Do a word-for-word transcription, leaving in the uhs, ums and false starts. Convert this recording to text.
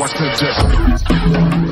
I said yes.